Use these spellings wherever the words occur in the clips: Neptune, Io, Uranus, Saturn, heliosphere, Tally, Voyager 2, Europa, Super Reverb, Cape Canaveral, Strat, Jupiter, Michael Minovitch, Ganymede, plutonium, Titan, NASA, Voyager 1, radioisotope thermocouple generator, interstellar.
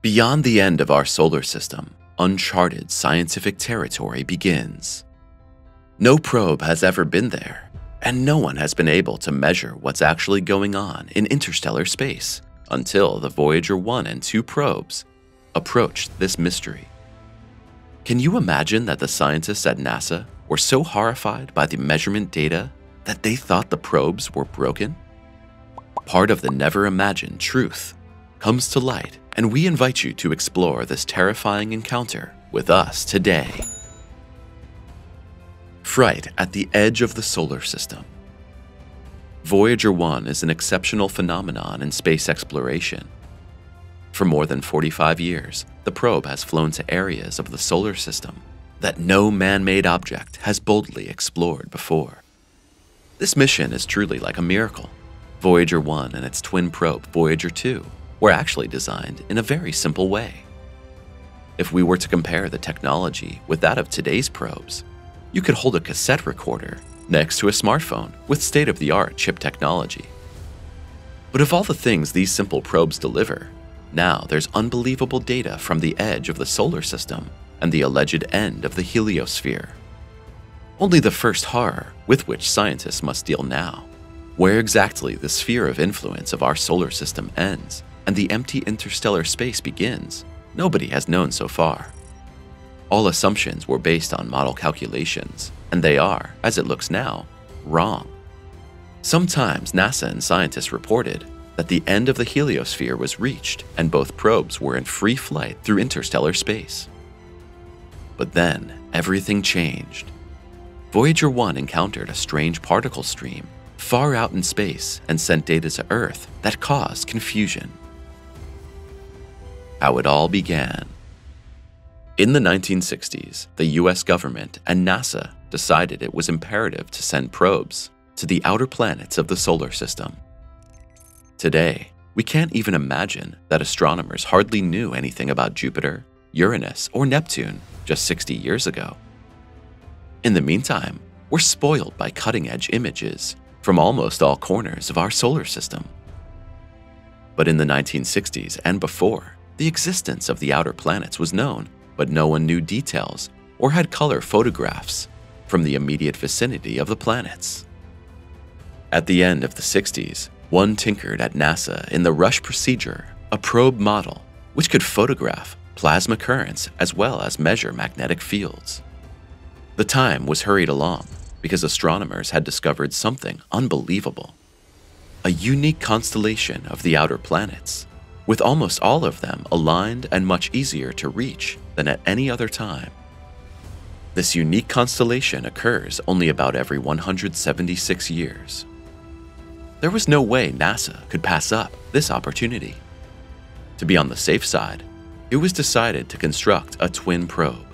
Beyond the end of our solar system, uncharted scientific territory begins. No probe has ever been there, and no one has been able to measure what's actually going on in interstellar space until the Voyager 1 and 2 probes approached this mystery. Can you imagine that the scientists at NASA were so horrified by the measurement data that they thought the probes were broken? Part of the never-imagined truth comes to light, and we invite you to explore this terrifying encounter with us today. Fright at the edge of the solar system. Voyager 1 is an exceptional phenomenon in space exploration. For more than 45 years, the probe has flown to areas of the solar system that no man-made object has boldly explored before. This mission is truly like a miracle. Voyager 1 and its twin probe, Voyager 2, were actually designed in a very simple way. If we were to compare the technology with that of today's probes, you could hold a cassette recorder next to a smartphone with state-of-the-art chip technology. But of all the things these simple probes deliver, now there's unbelievable data from the edge of the solar system and the alleged end of the heliosphere. Only the first horror with which scientists must deal now, where exactly the sphere of influence of our solar system ends and the empty interstellar space begins, nobody has known so far. All assumptions were based on model calculations, and they are, as it looks now, wrong. Sometimes NASA and scientists reported that the end of the heliosphere was reached and both probes were in free flight through interstellar space. But then, everything changed. Voyager 1 encountered a strange particle stream far out in space and sent data to Earth that caused confusion. How it all began. In the 1960s, the US government and NASA decided it was imperative to send probes to the outer planets of the solar system. Today, we can't even imagine that astronomers hardly knew anything about Jupiter, Uranus, or Neptune just 60 years ago. In the meantime, we're spoiled by cutting-edge images from almost all corners of our solar system. But in the 1960s and before, the existence of the outer planets was known, but no one knew details or had color photographs from the immediate vicinity of the planets. At the end of the 60s, one tinkered at NASA in the Rush procedure, a probe model which could photograph plasma currents as well as measure magnetic fields. The time was hurried along because astronomers had discovered something unbelievable. A unique constellation of the outer planets, with almost all of them aligned and much easier to reach than at any other time. This unique constellation occurs only about every 176 years. There was no way NASA could pass up this opportunity. To be on the safe side, it was decided to construct a twin probe.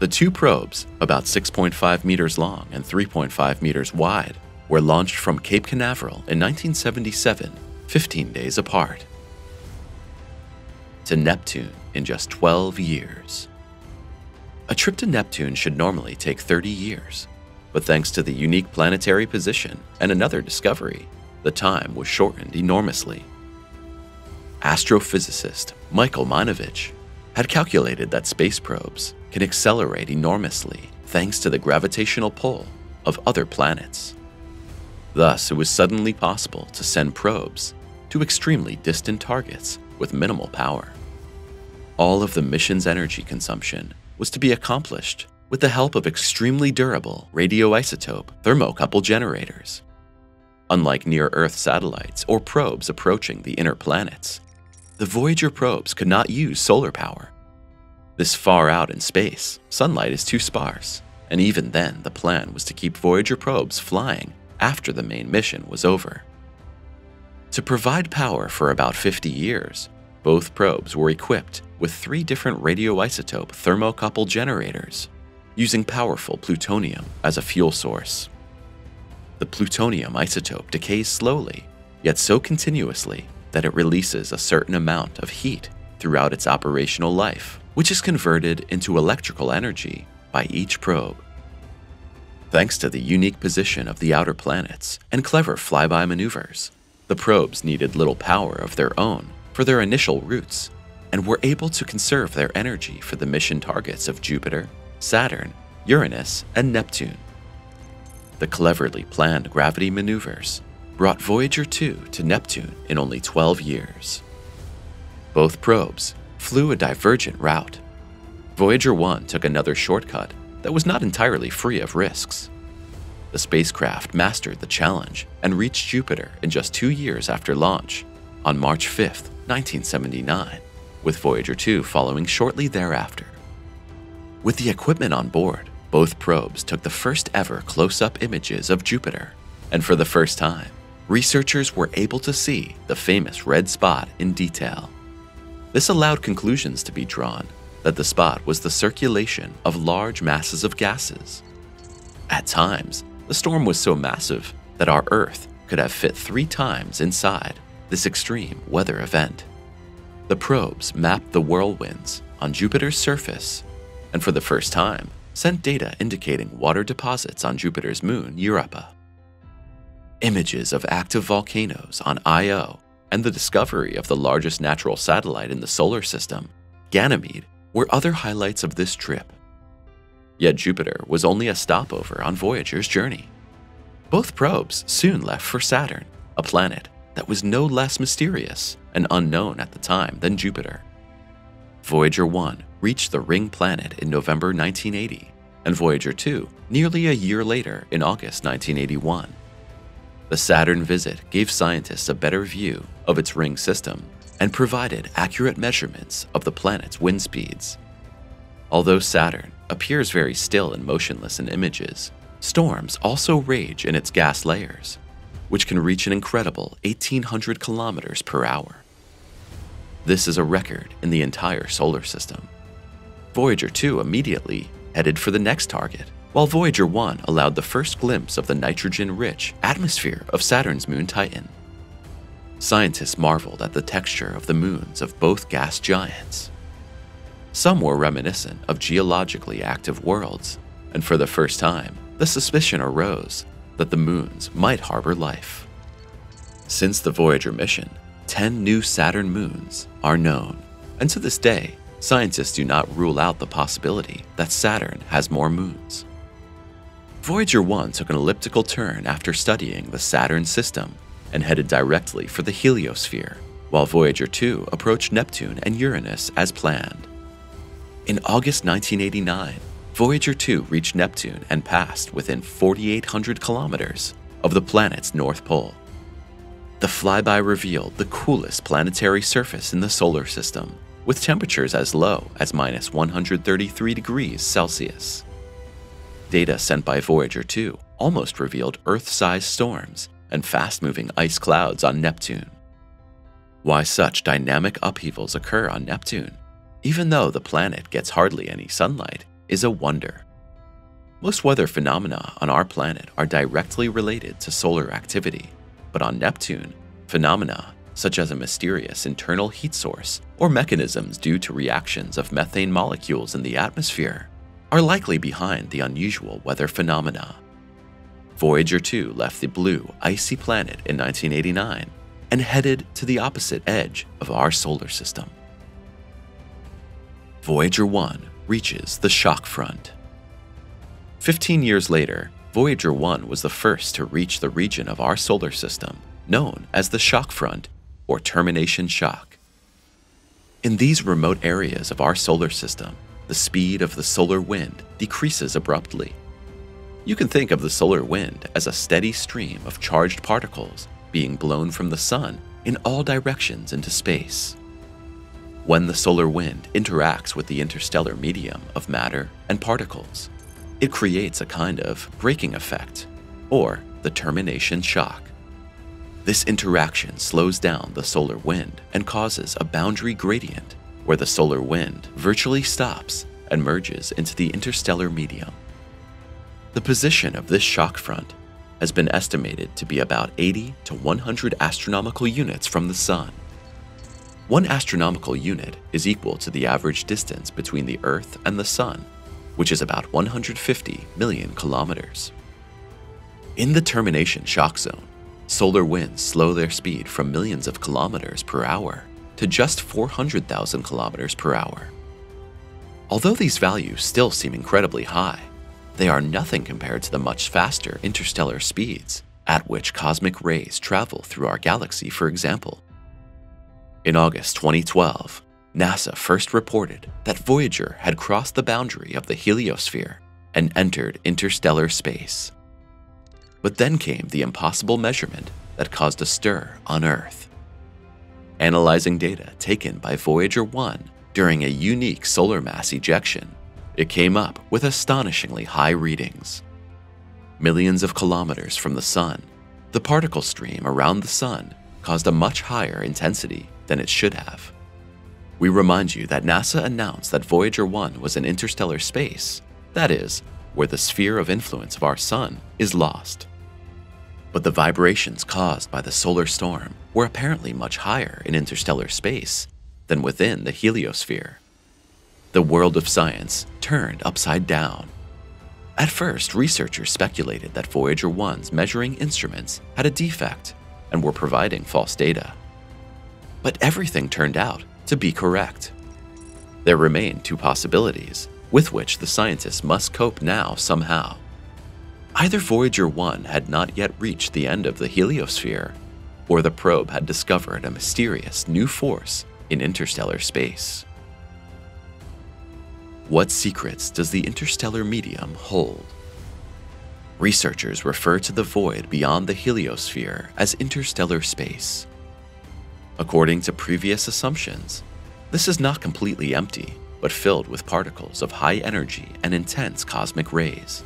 The two probes, about 6.5 meters long and 3.5 meters wide, were launched from Cape Canaveral in 1977, 15 days apart, to Neptune in just 12 years. A trip to Neptune should normally take 30 years, but thanks to the unique planetary position and another discovery, the time was shortened enormously. Astrophysicist Michael Minovitch had calculated that space probes can accelerate enormously thanks to the gravitational pull of other planets. Thus, it was suddenly possible to send probes to extremely distant targets with minimal power. All of the mission's energy consumption was to be accomplished with the help of extremely durable radioisotope thermocouple generators. Unlike near-Earth satellites or probes approaching the inner planets, the Voyager probes could not use solar power. This far out in space, sunlight is too sparse, and even then the plan was to keep Voyager probes flying after the main mission was over. To provide power for about 50 years, both probes were equipped with 3 different radioisotope thermocouple generators, using powerful plutonium as a fuel source. The plutonium isotope decays slowly, yet so continuously that it releases a certain amount of heat throughout its operational life, which is converted into electrical energy by each probe. Thanks to the unique position of the outer planets and clever flyby maneuvers, the probes needed little power of their own for their initial routes and were able to conserve their energy for the mission targets of Jupiter, Saturn, Uranus, and Neptune. The cleverly planned gravity maneuvers brought Voyager 2 to Neptune in only 12 years. Both probes flew a divergent route. Voyager 1 took another shortcut that was not entirely free of risks. The spacecraft mastered the challenge and reached Jupiter in just 2 years after launch, on March 5, 1979, with Voyager 2 following shortly thereafter. With the equipment on board, both probes took the first ever close-up images of Jupiter, and for the first time, researchers were able to see the famous red spot in detail. This allowed conclusions to be drawn that the spot was the circulation of large masses of gases. At times, the storm was so massive that our Earth could have fit 3 times inside this extreme weather event. The probes mapped the whirlwinds on Jupiter's surface, and for the first time, sent data indicating water deposits on Jupiter's moon, Europa. Images of active volcanoes on Io and the discovery of the largest natural satellite in the solar system, Ganymede, were other highlights of this trip. Yet Jupiter was only a stopover on Voyager's journey. Both probes soon left for Saturn, a planet that was no less mysterious and unknown at the time than Jupiter. Voyager 1 reached the ring planet in November 1980, and Voyager 2 nearly a year later in August 1981. The Saturn visit gave scientists a better view of its ring system and provided accurate measurements of the planet's wind speeds. Although Saturn appears very still and motionless in images, storms also rage in its gas layers, which can reach an incredible 1,800 kilometers per hour. This is a record in the entire solar system. Voyager 2 immediately headed for the next target, while Voyager 1 allowed the first glimpse of the nitrogen-rich atmosphere of Saturn's moon Titan. Scientists marveled at the texture of the moons of both gas giants. Some were reminiscent of geologically active worlds, and for the first time, the suspicion arose that the moons might harbor life. Since the Voyager mission, 10 new Saturn moons are known, and to this day, scientists do not rule out the possibility that Saturn has more moons. Voyager 1 took an elliptical turn after studying the Saturn system and headed directly for the heliosphere, while Voyager 2 approached Neptune and Uranus as planned. In August 1989, Voyager 2 reached Neptune and passed within 4,800 kilometers of the planet's north pole. The flyby revealed the coolest planetary surface in the solar system, with temperatures as low as -133°C. Data sent by Voyager 2 almost revealed Earth-sized storms and fast-moving ice clouds on Neptune. Why such dynamic upheavals occur on Neptune, even though the planet gets hardly any sunlight, is a wonder. Most weather phenomena on our planet are directly related to solar activity, but on Neptune, phenomena such as a mysterious internal heat source or mechanisms due to reactions of methane molecules in the atmosphere, are likely behind the unusual weather phenomena. Voyager 2 left the blue, icy planet in 1989 and headed to the opposite edge of our solar system. Voyager 1 reaches the shock front. 15 years later, Voyager 1 was the first to reach the region of our solar system known as the shock front or termination shock. In these remote areas of our solar system, the speed of the solar wind decreases abruptly. You can think of the solar wind as a steady stream of charged particles being blown from the sun in all directions into space. When the solar wind interacts with the interstellar medium of matter and particles, it creates a kind of braking effect, or the termination shock. This interaction slows down the solar wind and causes a boundary gradient where the solar wind virtually stops and merges into the interstellar medium. The position of this shock front has been estimated to be about 80 to 100 astronomical units from the sun. 1 astronomical unit is equal to the average distance between the Earth and the sun, which is about 150 million kilometers. In the termination shock zone, solar winds slow their speed from millions of kilometers per hour to just 400,000 kilometers per hour. Although these values still seem incredibly high, they are nothing compared to the much faster interstellar speeds at which cosmic rays travel through our galaxy, for example. In August 2012, NASA first reported that Voyager had crossed the boundary of the heliosphere and entered interstellar space. But then came the impossible measurement that caused a stir on Earth. Analyzing data taken by Voyager 1 during a unique solar mass ejection, it came up with astonishingly high readings. Millions of kilometers from the Sun, the particle stream around the Sun caused a much higher intensity than it should have. We remind you that NASA announced that Voyager 1 was in interstellar space, that is, where the sphere of influence of our Sun is lost. But the vibrations caused by the solar storm were apparently much higher in interstellar space than within the heliosphere. The world of science turned upside down. At first, researchers speculated that Voyager 1's measuring instruments had a defect and were providing false data. But everything turned out to be correct. There remain two possibilities with which the scientists must cope now somehow. Either Voyager 1 had not yet reached the end of the heliosphere, or the probe had discovered a mysterious new force in interstellar space. What secrets does the interstellar medium hold? Researchers refer to the void beyond the heliosphere as interstellar space. According to previous assumptions, this is not completely empty, but filled with particles of high energy and intense cosmic rays.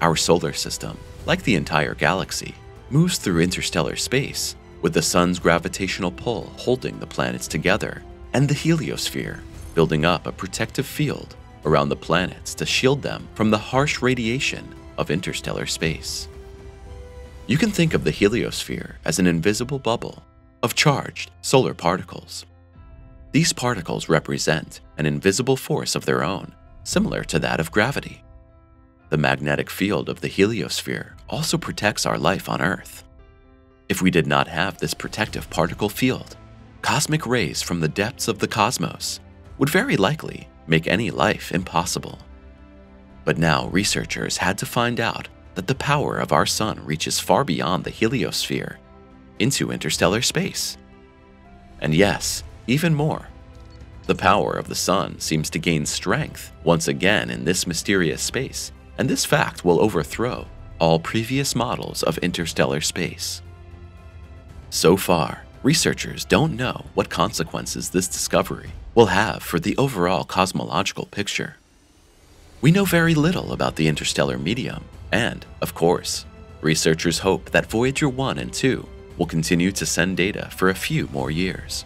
Our solar system, like the entire galaxy, moves through interstellar space, with the Sun's gravitational pull holding the planets together and the heliosphere building up a protective field around the planets to shield them from the harsh radiation of interstellar space. You can think of the heliosphere as an invisible bubble of charged solar particles. These particles represent an invisible force of their own, similar to that of gravity. The magnetic field of the heliosphere also protects our life on Earth. If we did not have this protective particle field, cosmic rays from the depths of the cosmos would very likely make any life impossible. But now researchers had to find out that the power of our Sun reaches far beyond the heliosphere into interstellar space. And yes, even more. The power of the Sun seems to gain strength once again in this mysterious space, and this fact will overthrow all previous models of interstellar space. So far, researchers don't know what consequences this discovery will have for the overall cosmological picture. We know very little about the interstellar medium, and, of course, researchers hope that Voyager 1 and 2 will continue to send data for a few more years.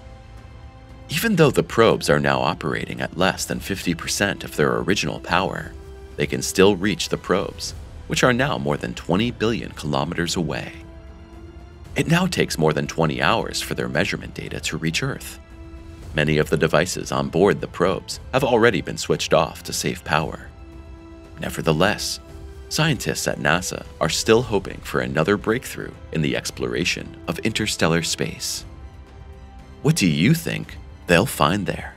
Even though the probes are now operating at less than 50% of their original power, they can still reach the probes, which are now more than 20 billion kilometers away. It now takes more than 20 hours for their measurement data to reach Earth. Many of the devices on board the probes have already been switched off to save power. Nevertheless, scientists at NASA are still hoping for another breakthrough in the exploration of interstellar space. What do you think they'll find there?